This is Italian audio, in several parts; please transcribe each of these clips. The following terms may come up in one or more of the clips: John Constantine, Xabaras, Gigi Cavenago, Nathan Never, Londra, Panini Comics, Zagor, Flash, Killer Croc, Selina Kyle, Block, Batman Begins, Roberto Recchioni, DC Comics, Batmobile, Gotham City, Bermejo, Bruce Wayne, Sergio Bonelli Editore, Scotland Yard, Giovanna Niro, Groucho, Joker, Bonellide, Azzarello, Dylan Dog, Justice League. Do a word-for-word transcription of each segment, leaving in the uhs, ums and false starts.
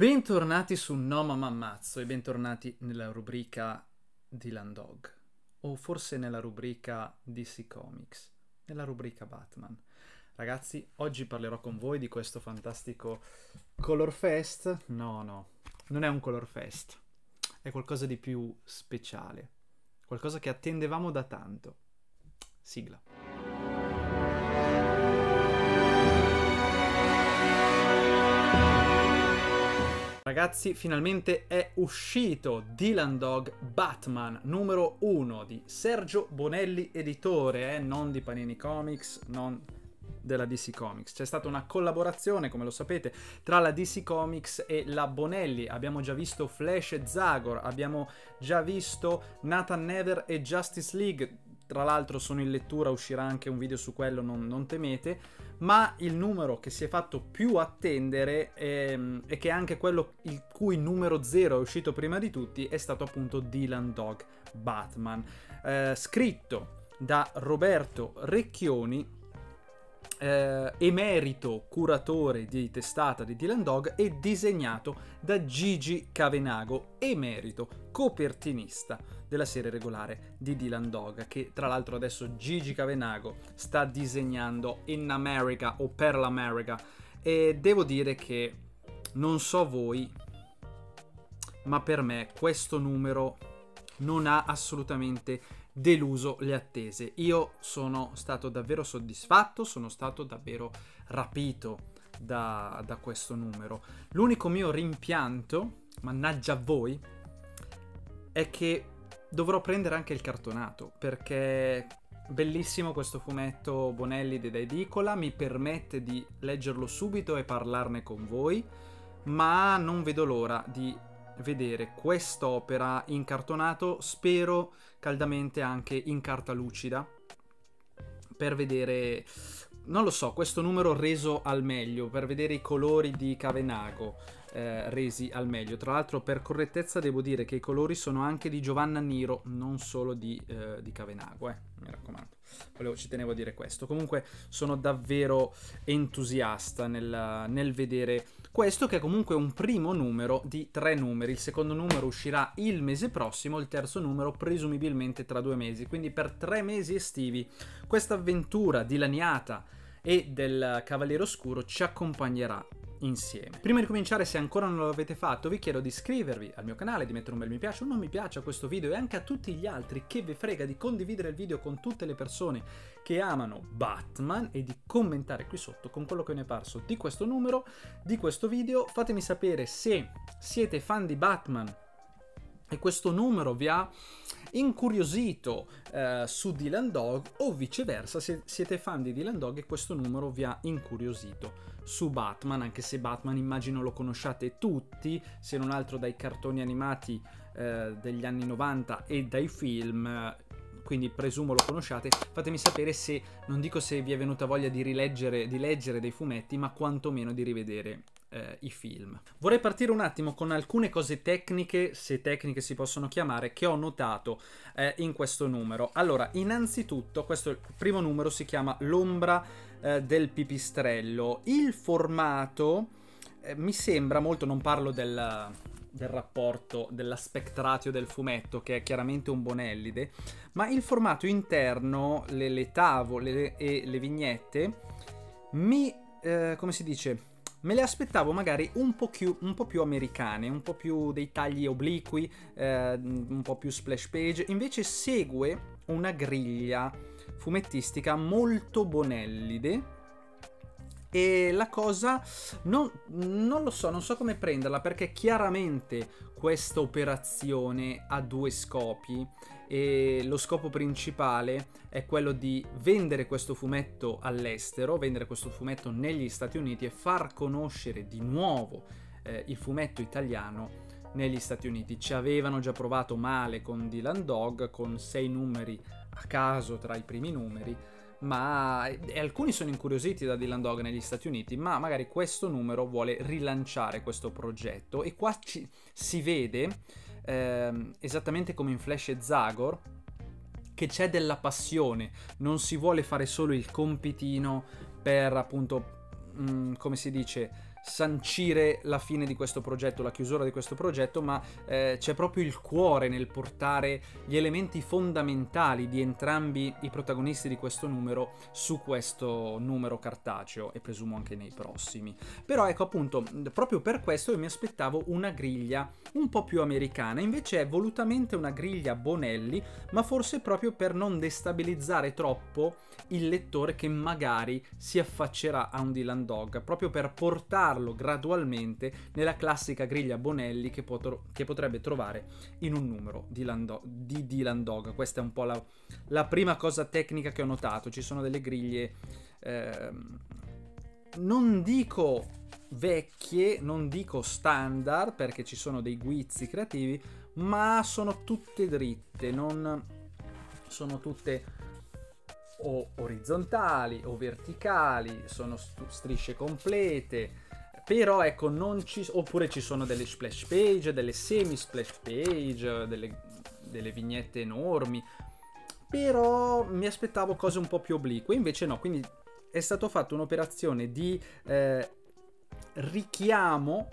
Bentornati su No Mamma Ammazzo e bentornati nella rubrica Dylan Dog, o forse nella rubrica D C Comics, nella rubrica Batman. Ragazzi, oggi parlerò con voi di questo fantastico Color Fest. No, no, non è un Color Fest, è qualcosa di più speciale, qualcosa che attendevamo da tanto. Sigla. Ragazzi, finalmente è uscito Dylan Dog Batman numero uno di Sergio Bonelli Editore, eh? Non di Panini Comics, non della D C Comics. C'è stata una collaborazione, come lo sapete, tra la D C Comics e la Bonelli. Abbiamo già visto Flash e Zagor, abbiamo già visto Nathan Never e Justice League. Tra l'altro sono in lettura, uscirà anche un video su quello, non, non temete, ma il numero che si è fatto più attendere ehm, e che è anche quello il cui numero zero è uscito prima di tutti è stato appunto Dylan Dog Batman, eh, scritto da Roberto Recchioni, eh, emerito curatore di testata di Dylan Dog, e disegnato da Gigi Cavenago, emerito copertinista della serie regolare di Dylan Dog, che tra l'altro adesso Gigi Cavenago sta disegnando In America o per l'America. E devo dire che non so voi, ma per me questo numero non ha assolutamente deluso le attese. Io sono stato davvero soddisfatto, sono stato davvero rapito da, da questo numero. L'unico mio rimpianto, mannaggia a voi, è che dovrò prendere anche il cartonato, perché bellissimo questo fumetto Bonelli della edicola, mi permette di leggerlo subito e parlarne con voi, ma non vedo l'ora di vedere quest'opera in cartonato, spero caldamente anche in carta lucida, per vedere, non lo so, questo numero reso al meglio, per vedere i colori di Cavenago Eh, resi al meglio. Tra l'altro, per correttezza devo dire che i colori sono anche di Giovanna Niro, non solo di, eh, di Cavenago, eh. Mi raccomando, volevo, ci tenevo a dire questo. Comunque sono davvero entusiasta nel, nel vedere questo, che è comunque un primo numero di tre numeri. Il secondo numero uscirà il mese prossimo, il terzo numero presumibilmente tra due mesi, quindi per tre mesi estivi questa avventura dilaniata e del Cavaliere Oscuro ci accompagnerà insieme. Prima di cominciare, se ancora non l'avete fatto, vi chiedo di iscrivervi al mio canale, di mettere un bel mi piace, un non mi piace a questo video e anche a tutti gli altri che vi frega, di condividere il video con tutte le persone che amano Batman e di commentare qui sotto con quello che ne è parso di questo numero, di questo video. Fatemi sapere se siete fan di Batman e questo numero vi ha incuriosito eh, su Dylan Dog, o viceversa se siete fan di Dylan Dog e questo numero vi ha incuriosito su Batman, anche se Batman immagino lo conosciate tutti, se non altro dai cartoni animati eh, degli anni novanta e dai film, eh, quindi presumo lo conosciate. Fatemi sapere se, non dico se vi è venuta voglia di rileggere, di leggere dei fumetti, ma quantomeno di rivedere eh, i film. Vorrei partire un attimo con alcune cose tecniche, se tecniche si possono chiamare, che ho notato eh, in questo numero. Allora, innanzitutto, questo primo numero si chiama L'ombra eh, del pipistrello. Il formato eh, mi sembra molto, non parlo del... del rapporto della spectratio del fumetto, che è chiaramente un Bonellide, ma il formato interno, le, le tavole le, e le vignette mi, eh, come si dice, me le aspettavo magari un po' più, un po' più americane, un po' più dei tagli obliqui, eh, un po' più splash page. Invece segue una griglia fumettistica molto Bonellide, e la cosa non, non lo so, non so come prenderla, perché chiaramente questa operazione ha due scopi e lo scopo principale è quello di vendere questo fumetto all'estero, vendere questo fumetto negli Stati Uniti e far conoscere di nuovo eh, il fumetto italiano negli Stati Uniti. Ci avevano già provato male con Dylan Dog, con sei numeri a caso tra i primi numeri, ma e alcuni sono incuriositi da Dylan Dog negli Stati Uniti, ma magari questo numero vuole rilanciare questo progetto. E qua ci, si vede, ehm, esattamente come in Flash e Zagor, che c'è della passione, non si vuole fare solo il compitino per appunto, mh, come si dice, sancire la fine di questo progetto, la chiusura di questo progetto, ma eh, c'è proprio il cuore nel portare gli elementi fondamentali di entrambi i protagonisti di questo numero su questo numero cartaceo, e presumo anche nei prossimi. Però ecco, appunto, proprio per questo io mi aspettavo una griglia un po' più americana, invece è volutamente una griglia Bonelli, ma forse proprio per non destabilizzare troppo il lettore che magari si affaccerà a un Dylan Dog, proprio per portare gradualmente nella classica griglia Bonelli che, potro, che potrebbe trovare in un numero di Dylan Dog. Questa è un po' la, la prima cosa tecnica che ho notato. Ci sono delle griglie, eh, non dico vecchie, non dico standard, perché ci sono dei guizzi creativi, ma sono tutte dritte, non sono tutte o orizzontali o verticali, sono strisce complete. Però ecco, non ci, oppure ci sono delle splash page, delle semi splash page, delle, delle vignette enormi. Però mi aspettavo cose un po' più oblique, invece no. Quindi è stato fatto un'operazione di eh, richiamo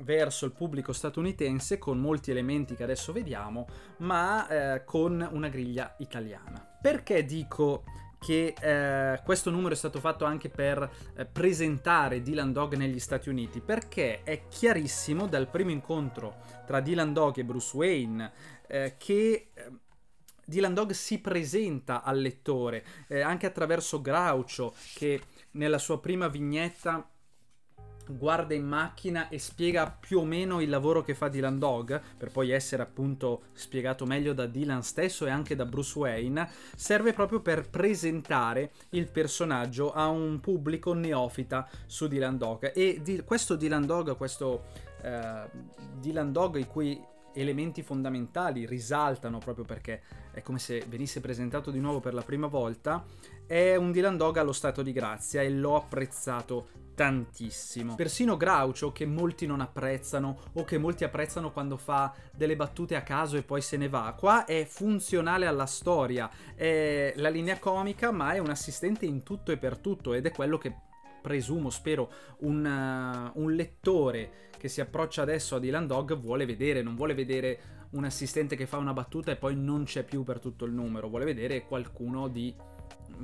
verso il pubblico statunitense con molti elementi che adesso vediamo, ma eh, con una griglia italiana. Perché dico che eh, questo numero è stato fatto anche per eh, presentare Dylan Dog negli Stati Uniti? Perché è chiarissimo dal primo incontro tra Dylan Dog e Bruce Wayne eh, che eh, Dylan Dog si presenta al lettore eh, anche attraverso Groucho, che nella sua prima vignetta guarda in macchina e spiega più o meno il lavoro che fa Dylan Dog, per poi essere appunto spiegato meglio da Dylan stesso e anche da Bruce Wayne. Serve proprio per presentare il personaggio a un pubblico neofita su Dylan Dog, e di questo Dylan Dog, questo eh, Dylan Dog i cui elementi fondamentali risaltano proprio perché è come se venisse presentato di nuovo per la prima volta, è un Dylan Dog allo stato di grazia, e l'ho apprezzato tantissimo. Persino Groucho, che molti non apprezzano o che molti apprezzano quando fa delle battute a caso e poi se ne va, qua è funzionale alla storia, è la linea comica, ma è un assistente in tutto e per tutto, ed è quello che presumo, spero, un, uh, un lettore che si approccia adesso a Dylan Dog vuole vedere. Non vuole vedere un assistente che fa una battuta e poi non c'è più per tutto il numero, vuole vedere qualcuno di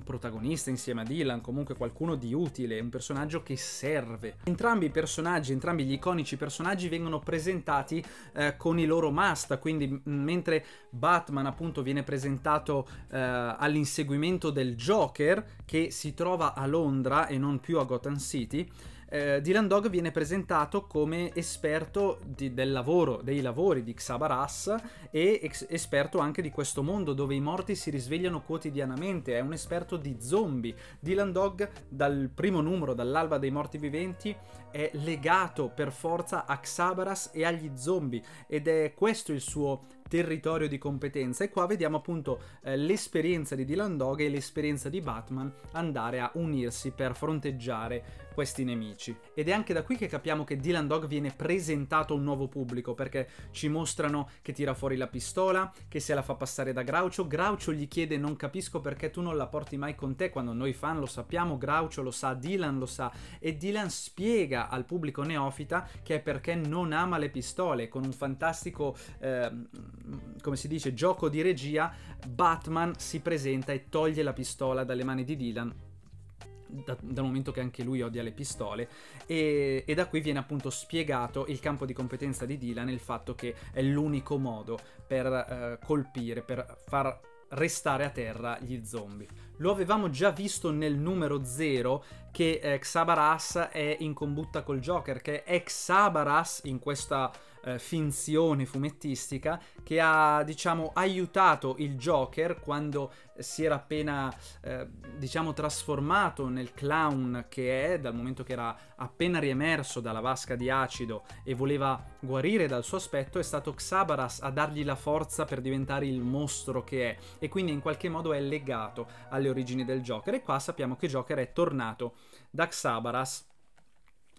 protagonista insieme a Dylan, comunque qualcuno di utile, un personaggio che serve. Entrambi i personaggi, entrambi gli iconici personaggi vengono presentati eh, con i loro must, quindi mentre Batman appunto viene presentato eh, all'inseguimento del Joker, che si trova a Londra e non più a Gotham City, eh, Dylan Dog viene presentato come esperto di, del lavoro, dei lavori di Xabaras, e ex, esperto anche di questo mondo dove i morti si risvegliano quotidianamente, è un esperto di zombie. Dylan Dog dal primo numero, dall'alba dei morti viventi, è legato per forza a Xabaras e agli zombie, ed è questo il suo territorio di competenza. E qua vediamo appunto eh, l'esperienza di Dylan Dog e l'esperienza di Batman andare a unirsi per fronteggiare questi nemici, ed è anche da qui che capiamo che Dylan Dog viene presentato a un nuovo pubblico, perché ci mostrano che tira fuori la pistola, che se la fa passare da Groucho. Groucho gli chiede: non capisco perché tu non la porti mai con te, quando noi fan lo sappiamo, Groucho lo sa, Dylan lo sa, e Dylan spiega al pubblico neofita che è perché non ama le pistole. Con un fantastico eh, come si dice, gioco di regia, Batman si presenta e toglie la pistola dalle mani di Dylan, da, dal momento che anche lui odia le pistole, e, e da qui viene appunto spiegato il campo di competenza di Dylan e il fatto che è l'unico modo per eh, colpire, per far restare a terra gli zombie. Lo avevamo già visto nel numero zero che eh, Xabaras è in combutta col Joker, che è Xabaras in questa eh, finzione fumettistica che ha, diciamo, aiutato il Joker quando si era appena eh, diciamo trasformato nel clown che è, dal momento che era appena riemerso dalla vasca di acido e voleva guarire dal suo aspetto. È stato Xabaras a dargli la forza per diventare il mostro che è, e quindi in qualche modo è legato alle origini del Joker. E qua sappiamo che Joker è tornato da Xabaras,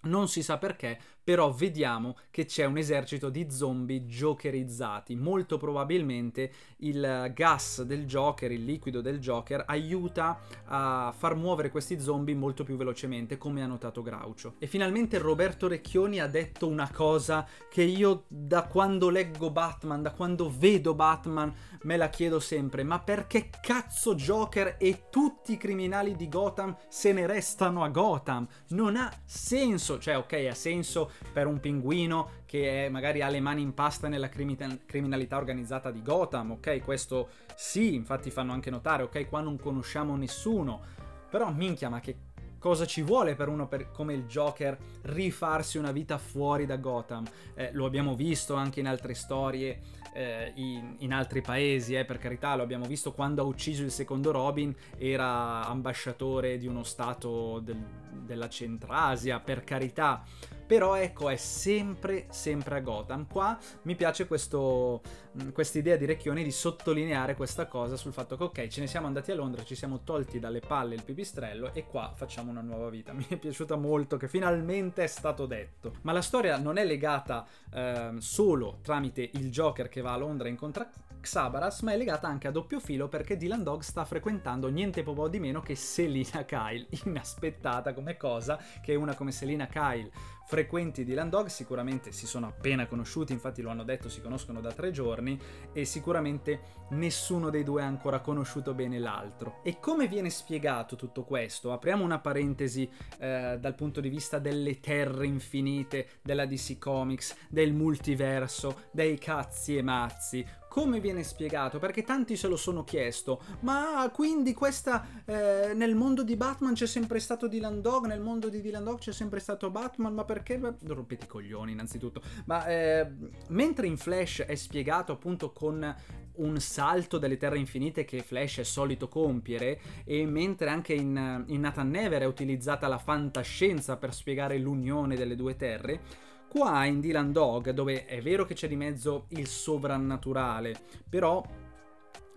non si sa perché, però vediamo che c'è un esercito di zombie jokerizzati. Molto probabilmente il gas del Joker, il liquido del Joker, aiuta a far muovere questi zombie molto più velocemente, come ha notato Groucho. E finalmente Roberto Recchioni ha detto una cosa che io da quando leggo Batman, da quando vedo Batman, me la chiedo sempre: ma perché cazzo Joker e tutti i criminali di Gotham se ne restano a Gotham? Non ha senso. Cioè, ok, ha senso per un pinguino che è, magari ha le mani in pasta nella criminalità organizzata di Gotham, ok, questo sì, infatti fanno anche notare, ok, qua non conosciamo nessuno, però minchia, ma che cosa ci vuole per uno per, come il Joker, rifarsi una vita fuori da Gotham? Eh, lo abbiamo visto anche in altre storie, eh, in, in altri paesi, eh, per carità, lo abbiamo visto quando ha ucciso il secondo Robin, era ambasciatore di uno stato del, della Centrasia, per carità, però ecco, è sempre, sempre a Gotham. Qua mi piace quest'idea di Recchioni di sottolineare questa cosa sul fatto che, ok, ce ne siamo andati a Londra, ci siamo tolti dalle palle il pipistrello e qua facciamo una nuova vita. Mi è piaciuta molto che finalmente è stato detto. Ma la storia non è legata eh, solo tramite il Joker che va a Londra e incontra Xabaras, ma è legata anche a doppio filo, perché Dylan Dog sta frequentando niente po' di meno che Selina Kyle. Inaspettata come cosa che una come Selina Kyle frequenti Dylan Dog. Sicuramente si sono appena conosciuti, infatti lo hanno detto, si conoscono da tre giorni e sicuramente nessuno dei due ha ancora conosciuto bene l'altro. E come viene spiegato tutto questo? Apriamo una parentesi eh, dal punto di vista delle terre infinite, della D C Comics, del multiverso, dei cazzi e mazzi. Come viene spiegato? Perché tanti se lo sono chiesto. Ma quindi questa... Eh, nel mondo di Batman c'è sempre stato Dylan Dog, nel mondo di Dylan Dog c'è sempre stato Batman, ma perché... Beh, rompete i coglioni innanzitutto. Ma eh, mentre in Flash è spiegato appunto con un salto delle terre infinite che Flash è solito compiere, e mentre anche in, in Nathan Never è utilizzata la fantascienza per spiegare l'unione delle due terre, qua in Dylan Dog, dove è vero che c'è di mezzo il sovrannaturale, però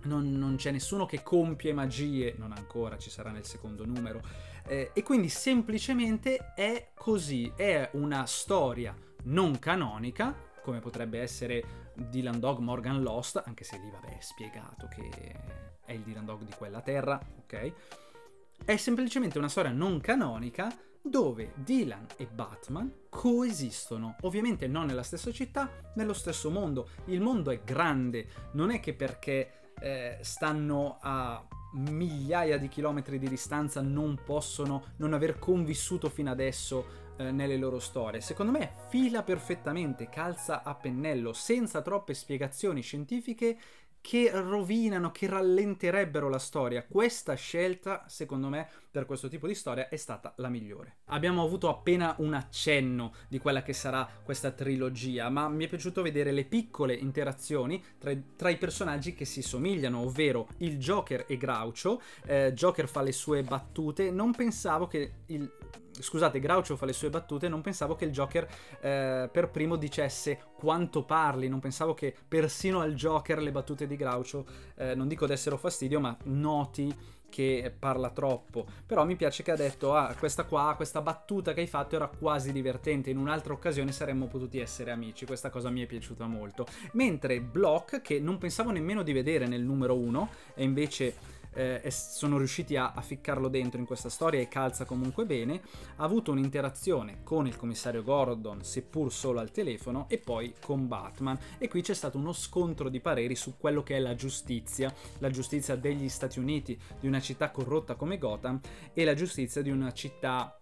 non, non c'è nessuno che compie magie, non ancora, ci sarà nel secondo numero, eh, e quindi semplicemente è così, è una storia non canonica, come potrebbe essere Dylan Dog Morgan Lost, anche se lì vabbè è spiegato che è il Dylan Dog di quella terra, ok? È semplicemente una storia non canonica dove Dylan e Batman coesistono, ovviamente non nella stessa città, nello stesso mondo. Il mondo è grande, non è che perché eh, stanno a migliaia di chilometri di distanza non possono non aver convissuto fino adesso eh, nelle loro storie. Secondo me fila perfettamente, calza a pennello, senza troppe spiegazioni scientifiche che rovinano, che rallenterebbero la storia. Questa scelta, secondo me, per questo tipo di storia è stata la migliore. Abbiamo avuto appena un accenno di quella che sarà questa trilogia, ma mi è piaciuto vedere le piccole interazioni tra, tra i personaggi che si somigliano, ovvero il Joker e Groucho. Eh, Joker fa le sue battute, non pensavo che il... Scusate, Groucho fa le sue battute, non pensavo che il Joker eh, per primo dicesse quanto parli, non pensavo che persino al Joker le battute di Groucho, eh, non dico dessero fastidio, ma noti che parla troppo. Però mi piace che ha detto: ah, questa qua, questa battuta che hai fatto era quasi divertente, in un'altra occasione saremmo potuti essere amici. Questa cosa mi è piaciuta molto. Mentre Block, che non pensavo nemmeno di vedere nel numero uno, e invece... Eh, sono riusciti a, a ficcarlo dentro in questa storia e calza comunque bene, ha avuto un'interazione con il commissario Gordon, seppur solo al telefono, e poi con Batman, e qui c'è stato uno scontro di pareri su quello che è la giustizia, la giustizia degli Stati Uniti, di una città corrotta come Gotham, e la giustizia di una città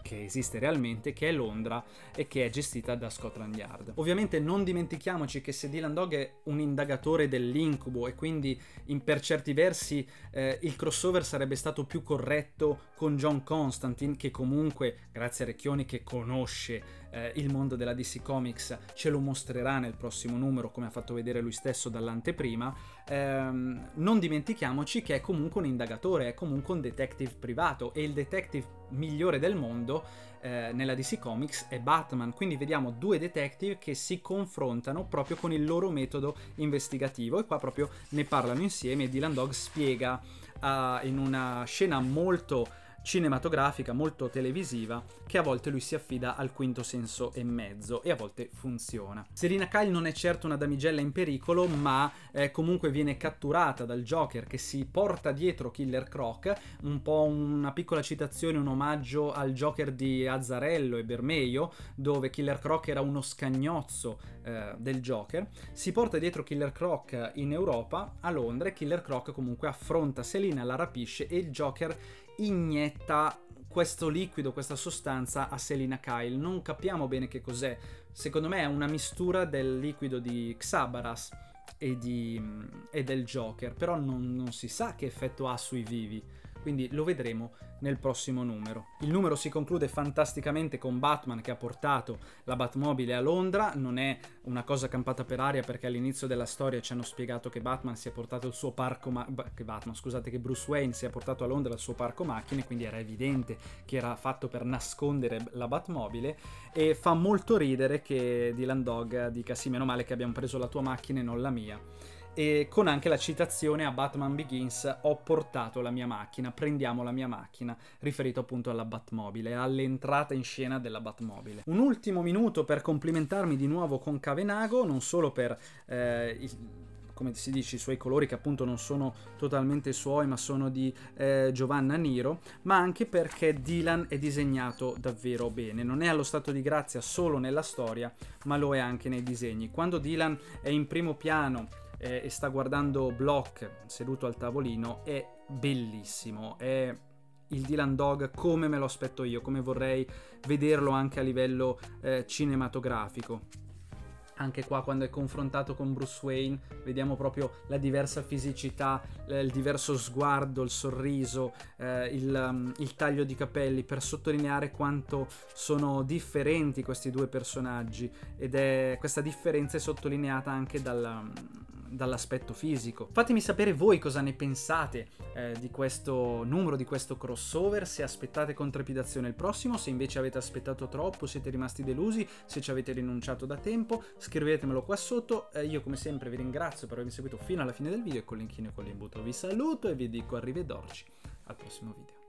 che esiste realmente, che è Londra e che è gestita da Scotland Yard. Ovviamente non dimentichiamoci che se Dylan Dog è un indagatore dell'incubo, e quindi in, per certi versi eh, il crossover sarebbe stato più corretto con John Constantine, che comunque, grazie a Recchioni che conosce eh, il mondo della D C Comics, ce lo mostrerà nel prossimo numero, come ha fatto vedere lui stesso dall'anteprima. Ehm, non dimentichiamoci che è comunque un indagatore, è comunque un detective privato, e il detective migliore del mondo eh, nella D C Comics è Batman, quindi vediamo due detective che si confrontano proprio con il loro metodo investigativo, e qua proprio ne parlano insieme, e Dylan Dog spiega uh, in una scena molto cinematografica, molto televisiva, che a volte lui si affida al quinto senso e mezzo, e a volte funziona. Selina Kyle non è certo una damigella in pericolo, ma eh, comunque viene catturata dal Joker, che si porta dietro Killer Croc, un po' una piccola citazione, un omaggio al Joker di Azzarello e Bermejo, dove Killer Croc era uno scagnozzo eh, del Joker. Si porta dietro Killer Croc in Europa, a Londra, e Killer Croc comunque affronta Selina, la rapisce, e il Joker inietta questo liquido, questa sostanza a Selina Kyle. Non capiamo bene che cos'è, secondo me è una mistura del liquido di Xabaras e, di, e del Joker, però non, non si sa che effetto ha sui vivi, quindi lo vedremo nel prossimo numero. Il numero si conclude fantasticamente con Batman che ha portato la Batmobile a Londra. Non è una cosa campata per aria, perché all'inizio della storia ci hanno spiegato che Batman si è portato il suo parco ma che Batman, scusate, che Bruce Wayne si è portato a Londra il suo parco macchine, quindi era evidente che era fatto per nascondere la Batmobile. E fa molto ridere che Dylan Dog dica: sì, meno male che abbiamo preso la tua macchina e non la mia. E con anche la citazione a Batman Begins: ho portato la mia macchina, prendiamo la mia macchina, riferito appunto alla Batmobile, all'entrata in scena della Batmobile. Un ultimo minuto per complimentarmi di nuovo con Cavenago, non solo per eh, il, come si dice, i suoi colori, che appunto non sono totalmente suoi ma sono di eh, Giovanna Niro, ma anche perché Dylan è disegnato davvero bene. Non è allo stato di grazia solo nella storia, ma lo è anche nei disegni. Quando Dylan è in primo piano e sta guardando Block seduto al tavolino, è bellissimo, è il Dylan Dog come me lo aspetto io, come vorrei vederlo anche a livello eh, cinematografico. Anche qua, quando è confrontato con Bruce Wayne, vediamo proprio la diversa fisicità, il diverso sguardo, il sorriso, eh, il, um, il taglio di capelli, per sottolineare quanto sono differenti questi due personaggi. Ed è, questa differenza è sottolineata anche dalla... dall'aspetto fisico. Fatemi sapere voi cosa ne pensate eh, di questo numero, di questo crossover, se aspettate con trepidazione il prossimo, se invece avete aspettato troppo, siete rimasti delusi, se ci avete rinunciato da tempo. Scrivetemelo qua sotto. Eh, io come sempre vi ringrazio per avermi seguito fino alla fine del video, e col linkino e con l'imbuto vi saluto e vi dico arrivederci al prossimo video.